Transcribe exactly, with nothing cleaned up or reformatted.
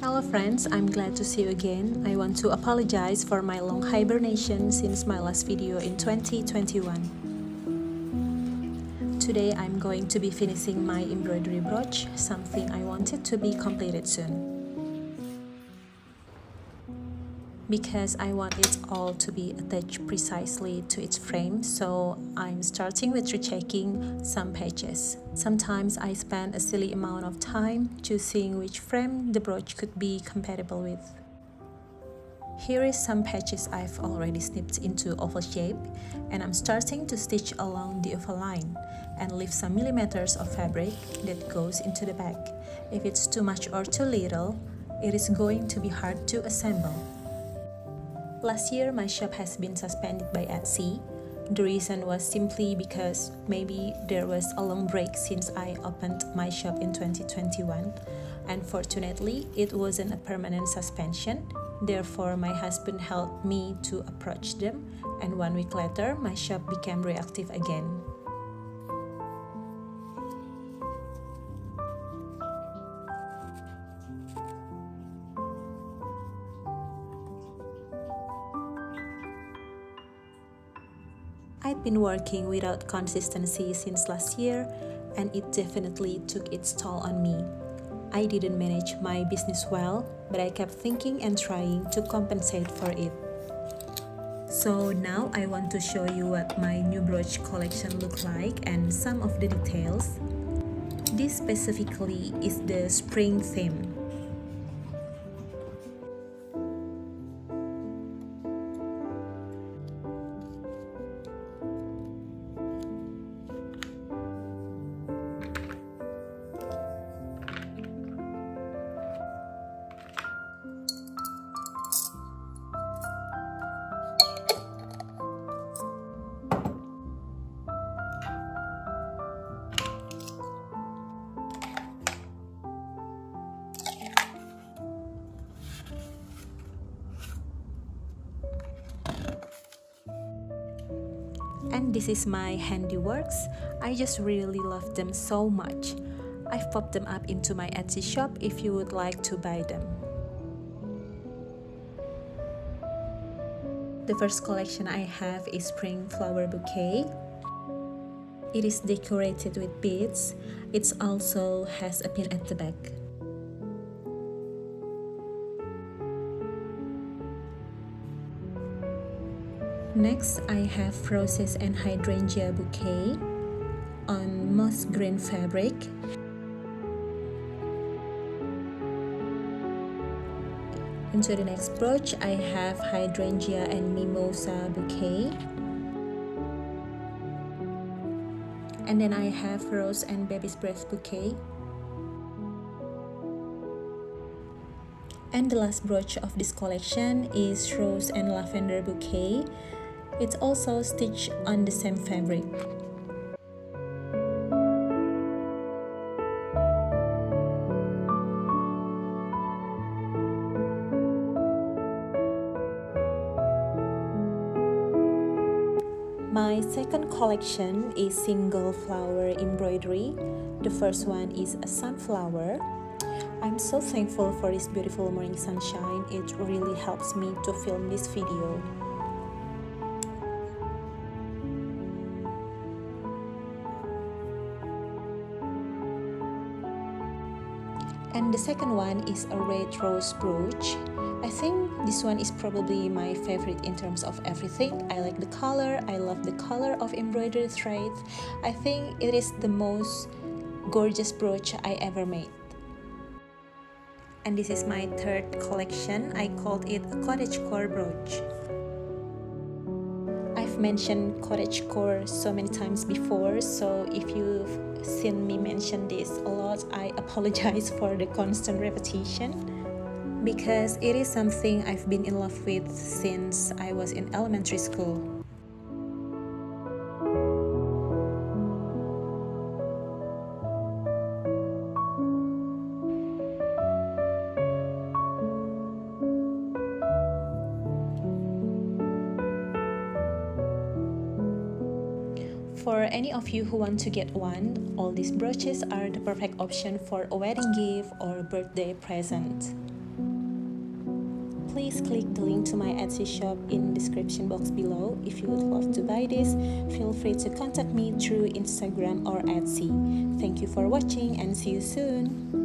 Hello friends, I'm glad to see you again. I want to apologize for my long hibernation since my last video in twenty twenty-one. Today I'm going to be finishing my embroidery brooch, something I wanted to be completed soon. Because I want it all to be attached precisely to its frame, so I'm starting with rechecking some pages. Sometimes I spend a silly amount of time choosing which frame the brooch could be compatible with. Here is some patches I've already snipped into oval shape, and I'm starting to stitch along the oval line and leave some millimeters of fabric that goes into the back. If it's too much or too little, it is going to be hard to assemble. Last year, my shop has been suspended by Etsy. The reason was simply because maybe there was a long break since I opened my shop in twenty twenty-one. Unfortunately, it wasn't a permanent suspension. Therefore, my husband helped me to approach them, and one week later, my shop became reactive again. I've been working without consistency since last year, and it definitely took its toll on me. I didn't manage my business well, but I kept thinking and trying to compensate for it. So now I want to show you what my new brooch collection looks like and some of the details. This specifically is the spring theme. And this is my handiworks. I just really love them so much. I've popped them up into my Etsy shop if you would like to buy them. The first collection I have is Spring Flower Bouquet. It is decorated with beads. It also has a pin at the back. Next, I have Roses and Hydrangea Bouquet on moss green fabric. Into the next brooch, I have Hydrangea and Mimosa Bouquet. And then I have Rose and Baby's Breath Bouquet. And the last brooch of this collection is Rose and Lavender Bouquet. It's also stitched on the same fabric. My second collection is single flower embroidery. The first one is a sunflower. I'm so thankful for this beautiful morning sunshine. It really helps me to film this video. And the second one is a red rose brooch. I think this one is probably my favorite in terms of everything. I like the color, I love the color of embroidered threads. I think it is the most gorgeous brooch I ever made. And this is my third collection. I called it a Cottagecore brooch. I've mentioned Cottagecore so many times before, so if you've seen me mention this a lot, I apologize for the constant repetition, because it is something I've been in love with since I was in elementary school. For any of you who want to get one, all these brooches are the perfect option for a wedding gift or a birthday present. Please click the link to my Etsy shop in the description box below. If you would love to buy this, feel free to contact me through Instagram or Etsy. Thank you for watching and see you soon!